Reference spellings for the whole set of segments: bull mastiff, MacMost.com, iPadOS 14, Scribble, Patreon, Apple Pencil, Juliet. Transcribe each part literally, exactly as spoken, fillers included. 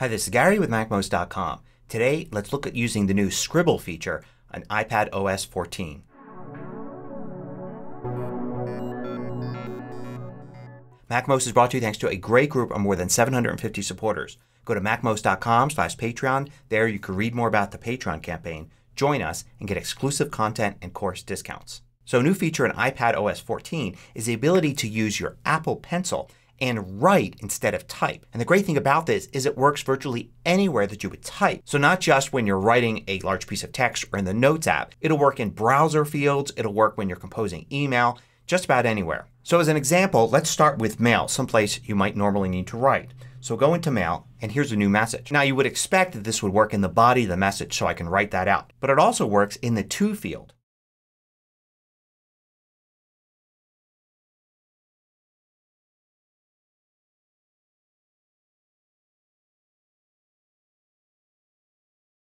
Hi, this is Gary with MacMost dot com. Today let's look at using the new Scribble feature on iPadOS fourteen. MacMost is brought to you thanks to a great group of more than seven hundred fifty supporters. Go to MacMost dot com slash Patreon. There you can read more about the Patreon campaign, join us, and get exclusive content and course discounts. So a new feature in iPadOS fourteen is the ability to use your Apple Pencil and write instead of type. And the great thing about this is it works virtually anywhere that you would type. So not just when you're writing a large piece of text or in the Notes app. It'll work in browser fields. It'll work when you're composing email. Just about anywhere. So as an example, let's start with Mail, someplace you might normally need to write. So go into Mail and here's a new message. Now you would expect that this would work in the body of the message, so I can write that out. But it also works in the To field.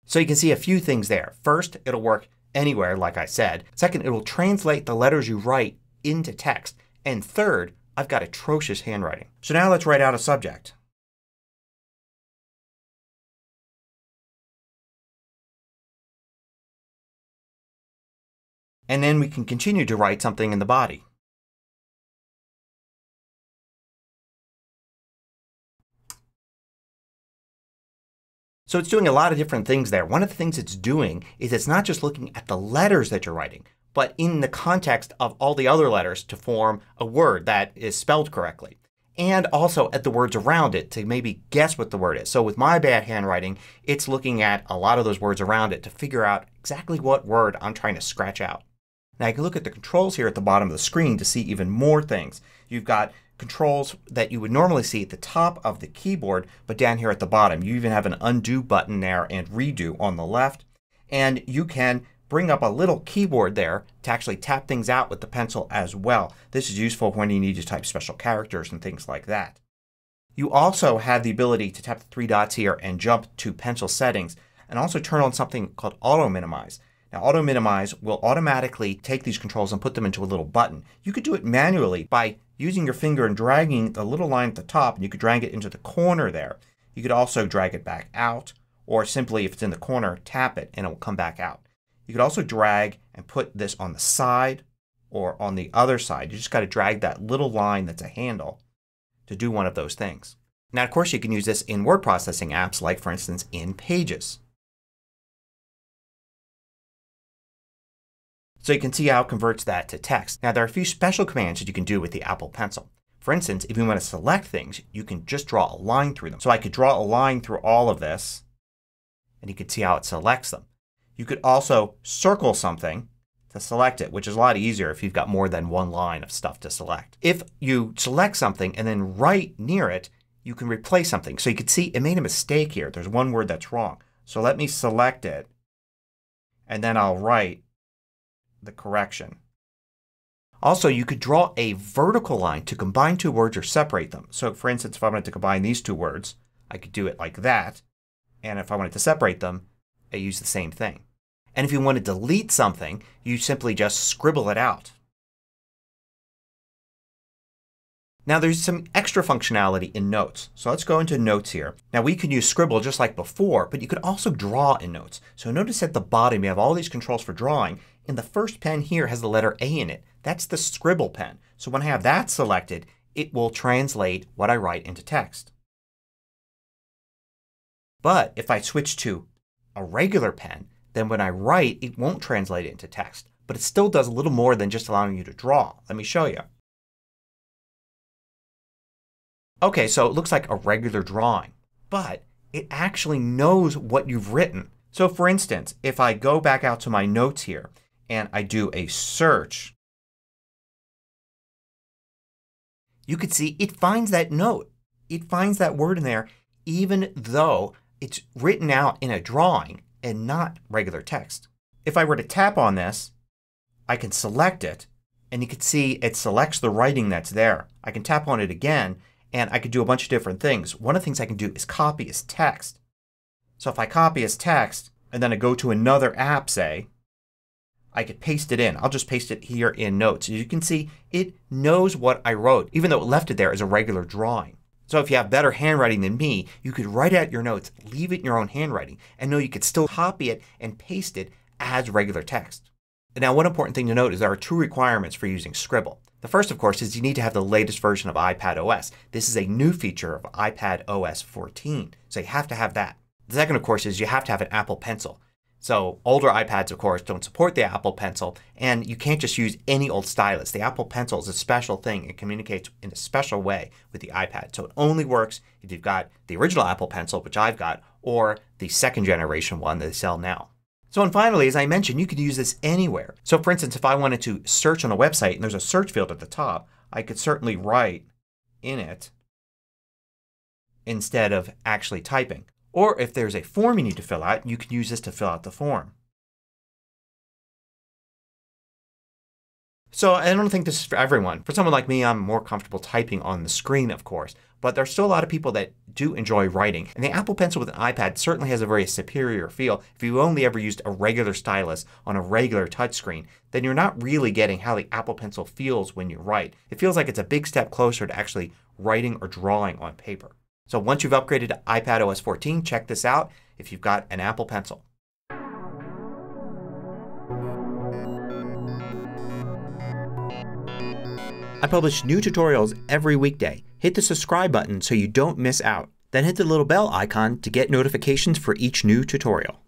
So you can see a few things there. First, it'll work anywhere like I said. Second, it will translate the letters you write into text. And third, I've got atrocious handwriting. So now let's write out a subject. And then we can continue to write something in the body. So it's doing a lot of different things there. One of the things it's doing is it's not just looking at the letters that you're writing, but in the context of all the other letters to form a word that is spelled correctly. And also at the words around it to maybe guess what the word is. So with my bad handwriting, it's looking at a lot of those words around it to figure out exactly what word I'm trying to scratch out. Now you can look at the controls here at the bottom of the screen to see even more things. You've got controls that you would normally see at the top of the keyboard, but down here at the bottom. You even have an undo button there and redo on the left. And you can bring up a little keyboard there to actually tap things out with the pencil as well. This is useful when you need to type special characters and things like that. You also have the ability to tap the three dots here and jump to pencil settings, and also turn on something called auto minimize. Now auto minimize will automatically take these controls and put them into a little button. You could do it manually by using your finger and dragging the little line at the top, and you could drag it into the corner there. You could also drag it back out, or simply if it's in the corner tap it and it will come back out. You could also drag and put this on the side or on the other side. You just got to drag that little line that's a handle to do one of those things. Now of course you can use this in word processing apps, like for instance in Pages. So you can see how it converts that to text. Now there are a few special commands that you can do with the Apple Pencil. For instance, if you want to select things you can just draw a line through them. So I could draw a line through all of this and you can see how it selects them. You could also circle something to select it, which is a lot easier if you've got more than one line of stuff to select. If you select something and then right near it you can replace something. So you can see it made a mistake here. There's one word that's wrong. So let me select it and then I'll write the correction. Also you could draw a vertical line to combine two words or separate them. So for instance if I wanted to combine these two words I could do it like that, and if I wanted to separate them I use the same thing. And if you want to delete something you simply just scribble it out. Now there's some extra functionality in Notes. So let's go into Notes here. Now we can use Scribble just like before, but you could also draw in Notes. So notice at the bottom you have all these controls for drawing, and the first pen here has the letter A in it. That's the Scribble pen. So when I have that selected it will translate what I write into text. But if I switch to a regular pen, then when I write it won't translate it into text. But it still does a little more than just allowing you to draw. Let me show you. Okay, so it looks like a regular drawing, but it actually knows what you've written. So for instance, if I go back out to my Notes here and I do a search, you can see it finds that note. It finds that word in there even though it's written out in a drawing and not regular text. If I were to tap on this I can select it and you can see it selects the writing that's there. I can tap on it again and I could do a bunch of different things. One of the things I can do is copy as text. So if I copy as text and then I go to another app, say, I could paste it in. I'll just paste it here in Notes. As you can see it knows what I wrote even though it left it there as a regular drawing. So if you have better handwriting than me you could write out your notes, leave it in your own handwriting, and know you could still copy it and paste it as regular text. And now one important thing to note is there are two requirements for using Scribble. The first, of course, is you need to have the latest version of iPadOS. This is a new feature of iPadOS fourteen. So you have to have that. The second, of course, is you have to have an Apple Pencil. So older iPads, of course, don't support the Apple Pencil and you can't just use any old stylus. The Apple Pencil is a special thing. It communicates in a special way with the iPad. So it only works if you've got the original Apple Pencil, which I've got, or the second generation one that they sell now. So and finally, as I mentioned, you can use this anywhere. So for instance, if I wanted to search on a website and there's a search field at the top, I could certainly write in it instead of actually typing. Or if there's a form you need to fill out, you can use this to fill out the form. So I don't think this is for everyone. For someone like me, I'm more comfortable typing on the screen, of course. But there's still a lot of people that do enjoy writing. And the Apple Pencil with an iPad certainly has a very superior feel. If you only ever used a regular stylus on a regular touchscreen, then you're not really getting how the Apple Pencil feels when you write. It feels like it's a big step closer to actually writing or drawing on paper. So once you've upgraded to iPadOS fourteen, check this out if you've got an Apple Pencil. I publish new tutorials every weekday. Hit the subscribe button so you don't miss out. Then hit the little bell icon to get notifications for each new tutorial.